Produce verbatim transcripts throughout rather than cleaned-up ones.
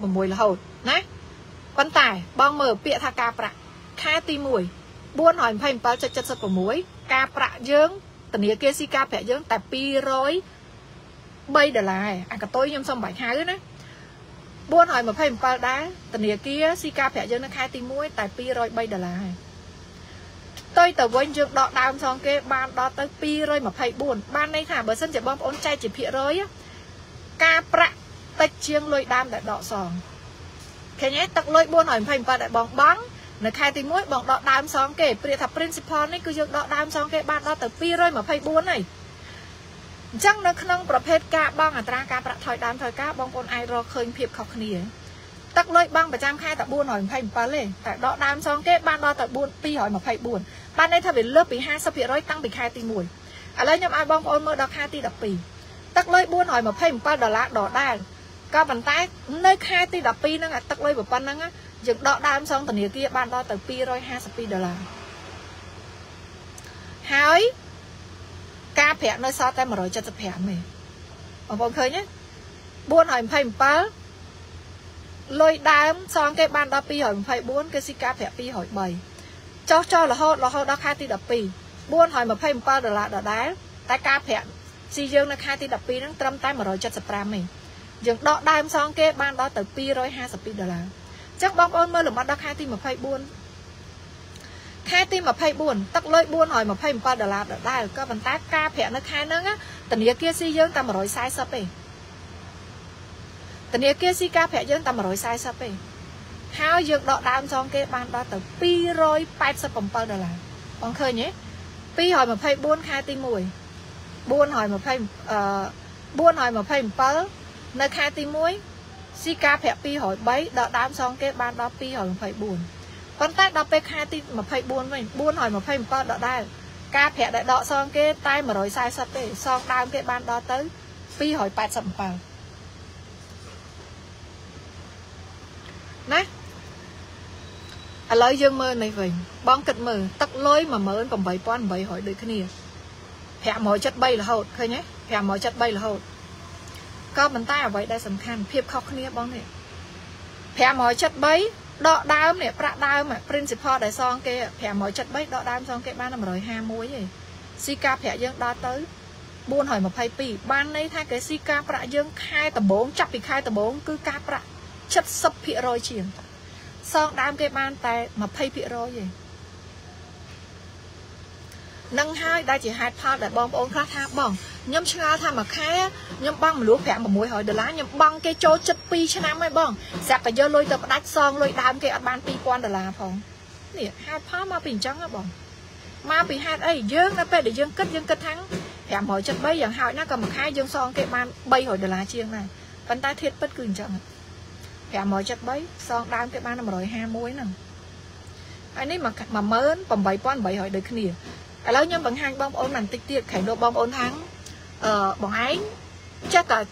sáu mươi sáu là hồi nè quan tài bong mở bịa tha ca prạ kha ti mũi buôn hỏi phải bao chất chất sập mũi ca prạ dưỡng tình nghĩa kia si ca prạ dưỡng tại pi rối bây đờ lại à cả tôi nhom xong bảy hai nữa buôn hỏi mà phải bao đá tình nghĩa kia si ca prạ dưỡng nó kha ti mũi tại pi rối bây đờ lại tôi tờ với dưỡng đọ đam xong cái ban đọ tới pi rối mà phải buồn ban đây thả bờ sân chỉ bom ôn chay chỉ pịa rối á ca prạ tách chiêng lôi đam đại đọ sòng thế nhé tật lôi buôn hỏi phải bao đại bóng bóng nó khai tí mũi bọn đọ đám xong kể bây giờ principal này cứ dược đọ đám xong kể bạn đọ tới pi rồi mà phải buôn này chẳng nó không có phép ca bong ở trang ca bạc thói đám thói ca bong con ai rồi khơi phiệp khóc này tắc lôi băng và trang khai tập buôn hỏi phải phá lên tại đọ đám xong kể bạn đọ tới buôn pi hỏi mà phải buồn bạn đây thay vì lớp bị hai sắp hiện rồi tăng bị khai tí mũi ở đây nhóm ai bong ôn mơ đọc khai tí đọc pì tắc lôi buôn hỏi mà phải phá đỏ lá đỏ đàn các bàn tay nơi khai tí đọc pì nó là tắc lôi vào văn năng á dược đọ đam xong tình kia bạn đo từ pi rồi hai sấp đô la hỏi ca phẹn nơi sao tay mà rồi chất phẹn này ông con khơi nhé buôn hỏi phải ba lôi đam xong cái bạn đo pi hỏi phải bốn cái si ca phẹn pi hỏi bảy cho cho là hô là hô đo khai ti đập pi buôn hỏi mà phải ba đô la đo đá tay ca phẹn si dương nó khai ti đập pi nó trăm tay mà rồi chất sấp ram này dược đọ đam xong cái bạn đo từ pi rồi hai sấp đô la chắc bóng ôn mơ là mắt đọc hai tim mà phải buồn hai tim mà phải buồn tắc lơi buồn hỏi mà phải một đợt là đợt đai các bàn tay ca phẹn nó khai nâng á tình yêu kia si dương ta mà rồi sai sắp ấy tình yêu kia si ca phẹn dương ta mà rồi sai sắp ấy hao dương đọ đam xong cái bàn đo từ pi rồi phải sắp bấm bao đợt là con khơi nhé pi hỏi mà phải buồn hai tim mùi buồn hỏi mà phải buồn hỏi mà phải một nơi hai tim mũi si ca phép pi hỏi bảy đọ đám xong cái ban đo pi hỏi phải buồn con tay đo pek hai tin mà phải buồn mình buồn hỏi mà phải một con đọ đai ca phép đại đọ xong cái tay mà rồi sai sắp để xong đam cái ban đo tới pi hỏi bạt sầm phẳng nè à lối dương mơ này vậy bóng cật mờ tắc lối mà mờ còn bảy con bảy hỏi được cái này phép mọi chất bay là hậu thôi nhé phép mọi chất bay là hậu có bàn tay ở vậy đây sầm khăn phiệp khóc kia bóng này phè mọi chất bấy đọ đau này prạ đau mà principal đại son kia phè mọi chất bấy đọ đau xong cái ban năm rồi hai muối gì si ca phè dương đo tới buôn hỏi một hai pì ban đây thay cái si ca prạ dương hai tầm bốn chập thì hai tầm bốn cứ ca prạ chất sập phịa rồi chìm son đam cái ban tay mà thay phịa rồi gì nâng hai đây chỉ hai pha để bom ôn khác ha bom nhóm cha tham mà khai nhóm băng mà lúa khỏe mà muối hỏi được lá nhóm băng cái chỗ chất pi cho năm mươi bong sẹp phải dơ lôi tập đắt son lôi đám cái ban pi quan được là phòng nè hai pha mà bình trắng á bong mà bị hai ấy dương nó phải để dương cất dương cất thắng khỏe mọi chất bây giờ hỏi nó cầm khai dương son cái ban bay hỏi được lá chiêng này vấn tai thiệt bất cứ chẳng khỏe mọi chất bấy son đám cái ban năm rồi hai muối nè anh ấy mà mà mớn còn bảy quan bảy hỏi được nè à lâu nhóm bằng hai bom ôn bằng tích tiệt khánh độ bom ôn thắng ờ bọn ấy chắc là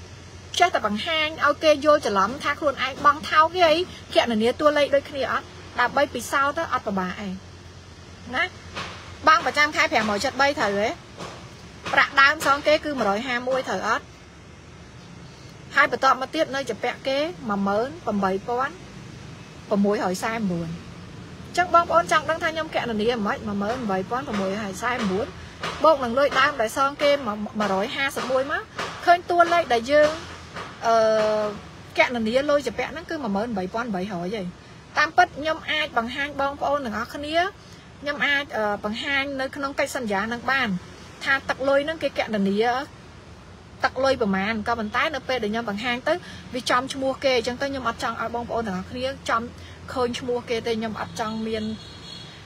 chắc là bằng hai ok vô trở lắm thác luôn ai băng thao cái ấy kẹn là nia tua lây đôi khi đó là bay vì sao đó ọt vào bà ấy nè băng và trang khai phèo mọi trận bay thở ấy rạng đám xong cái cứ mà rồi hai mươi thở ớt hai bờ tọm mà tiết nơi chụp vẹn kế mà mớn còn bảy con còn mối hỏi sai buồn chắc bong ôn trọng đang thay nhom kẹn là nia mà mớn bảy con còn mối hỏi sai buồn bông lần lôi đam đại son kia mà mà rồi ha sập môi má khơi tua lấy đại dương ờ, kẹn lần nia lôi chụp vẹn nó cứ mà mớn bảy con bảy hỏi vậy tam bất nhom ai bằng hai bong ôn đừng ở khơi nia nhom ai ờ, bằng hai nơi không cây sân giá năng bàn tha tặc lôi nó cái kẹn lần nia tặc lôi bằng màn cao bàn tay nó pe để nhom bằng hai tới vì chom mua kê chẳng tới nhom ở trong ở bong ôn đừng ở khơi nia chom khơi mua kê tới nhom ở trong miền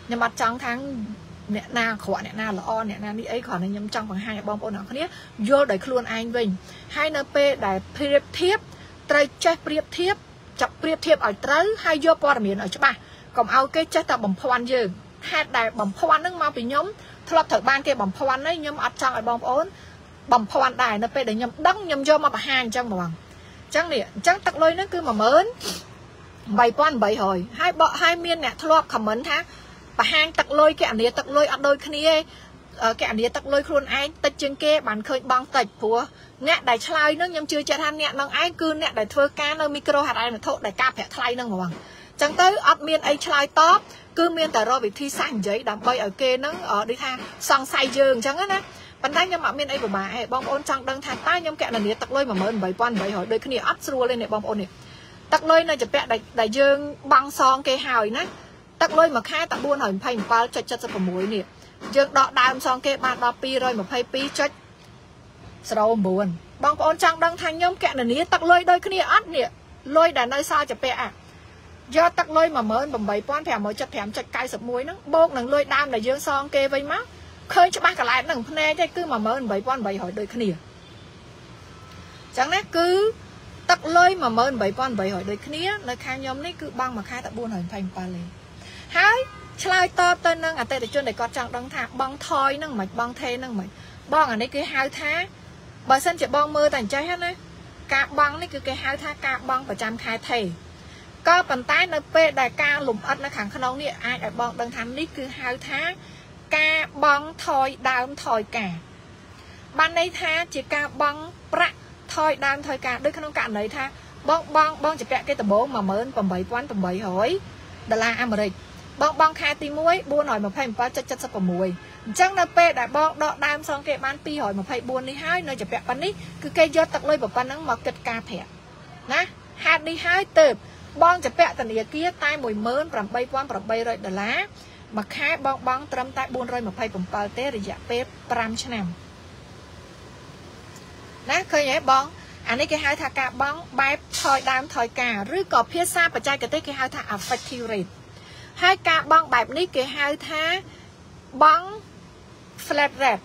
nhom ở trong tháng nè na khỏe nè na là o nè na đi ấy khỏi nên nhâm trong bằng hai bom ôn nó cái vô đẩy luôn anh mình hai np để phê tiếp trai chơi phép tiếp chọc phép tiếp ở tới hai vô qua miền ở chỗ bà còn ao cái chơi tập bầm phoan dường hai đại bầm phoan nước mau bị nhóm thọp thở ban kia bầm phoan đấy nhâm ở trong ở bom ôn bầm phoan đại np để nhâm đắng nhâm vô mà bà hàng trong mà bằng trắng nè trắng tắc lôi nó cứ mà mớn bảy quan bảy hồi hai bọ hai miên nè thọp comment ha và hang tặc lôi cái ảnh này tặc lôi ở đôi kia cái anh ấy tắc lôi khuôn anh tách chân kia bạn khơi băng tách của nhẹ đại thay nó nhầm chưa chặt han nhẹ bằng ai cứ nhẹ đại thưa cá nó micro hạt ai mà thốt đại cà phải thay nó mà chẳng tới ấp miên ai thay top cứ miên tại rồi bị thi sang giấy đầm bay ở kia nó ở đi thang sang say giường chẳng á nè bánh tay nhầm ấp miên ai của bà ấy bong ôn chẳng đăng thang tay nhầm kẹo là nhẹ tắc lôi mà mới bảy quan bảy hỏi đây cái này ấp xua lên này bong ôn này tắc lôi này chụp vẽ đại đại dương băng son cây hào nè tắc lôi mà khai tặng buôn hỏi phải qua chặt chặt vào muối nè dương đọ đam xong kê ba đọ pi rồi mà phải pi chết sầu buồn bằng con trăng đang thanh nhóm kẹn là ní tắc lôi đôi cái ní ắt nè lôi đã nơi sao chụp à do tắc lôi mà mới bầm bầy quan thèm mới chặt thèm chặt cay sập muối nó bốc nằng lôi đam là dương xong kê vây má khơi cho ba cả lại nằng pne chứ cứ mà mới bầy quan bầy hỏi đôi cái ní chẳng lẽ cứ tắc lôi mà mới bầy quan bầy hỏi đôi cái ní nơi khai nhóm này cứ băng mà khai tặng buôn hỏi thành pa lên hái chai to tên nâng à tê để cho để con trăng đăng thạc băng thoi nâng mạch băng thê nâng mạch băng ở đây cứ hai tháng bà sân chỉ băng mơ tàn trái hết á cả băng này cứ cái hai tháng cả băng và trăm khai thề có bàn tay nó p đại ca lùm ất nó khẳng khăn ông nè ai đại băng đăng thắng đi cứ hai tháng ca băng thoi đam thoi cả ban đây tha chỉ ca băng pra thoi đam thoi cả đôi khăn ông cạn đấy tha băng băng băng chỉ vẽ cái tờ bố mà mới tầm bảy quán tầm bảy hỏi đà la America bong bong khai tí muối buôn hỏi mà phải một chất chất sắp vào mùi chẳng là pe đã bong đọ đam xong cái ban pi hỏi mà phải buôn đi hai nơi chụp vẹt ban ấy cứ cây do tặc lôi vào ban nắng mà kịch ca thẻ nè hạt đi hai tệp bong chụp vẹt tận địa kia tai mùi mớn làm bay quan làm bay rồi đờ lá mà khai bong bong trâm tai buôn rồi mà phải bấm pal té rồi dạ pe pram chăn nằm nè khơi nhảy bong anh ấy cái hai thà cả bong bay thoi đam thoi cả rưỡi cọp phía xa và trai cái tết cái hai thà affective rate hai ca băng bẹp ní kia hai thá băng flat rate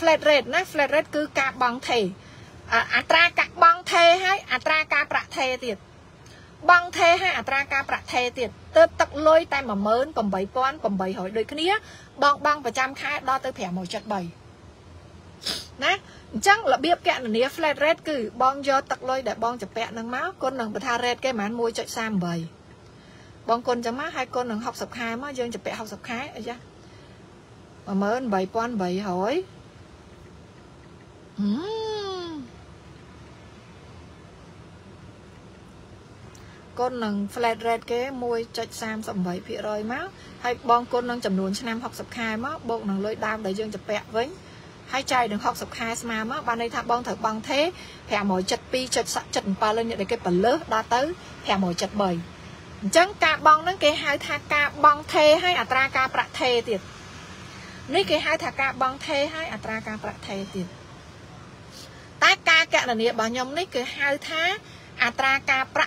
flat rate nè flat rate cứ ca băng thề à tra ca băng thề hay à tra ca bạc thề tiệt băng thề hay à tra ca bạc thề tiệt tới tắc lôi tay mà mớn cầm bảy con cầm bảy hỏi đôi cái nia băng băng và trăm khai đo tới thẻ màu chặt bảy nè chắc là biết kẹn là nia flat rate cứ băng do tắc lôi để băng chặt vẹn nâng máu con nâng bật rate cái màn môi chạy sam bảy bọn con cho má hai con đang học sập khai má dương chụp vẽ học sập khai ấy chứ mà mới bảy con bảy hỏi uhm. Con đang flat rate cái môi chật sam sập bảy phía rồi má hay bọn con đang chậm nuôn cho nam học sập khai má bọn đang lôi đam để dương chụp vẽ với hai trai đang học sập khai mà má ban đây thà bọn thợ băng thế thẻ mồi chật pi chật sập chật ba lên để cái phần lớp đa tới thẻ mồi chật bảy chẳng ca băng nó cái hai thà ca băng thề hay à tra ca bạc thề tiệt ní cái hai thà ca băng thề hay à tra ca bạc thề tiệt ta ca kẹn là nè bà nhóm ní cái hai thà à tra ca bạc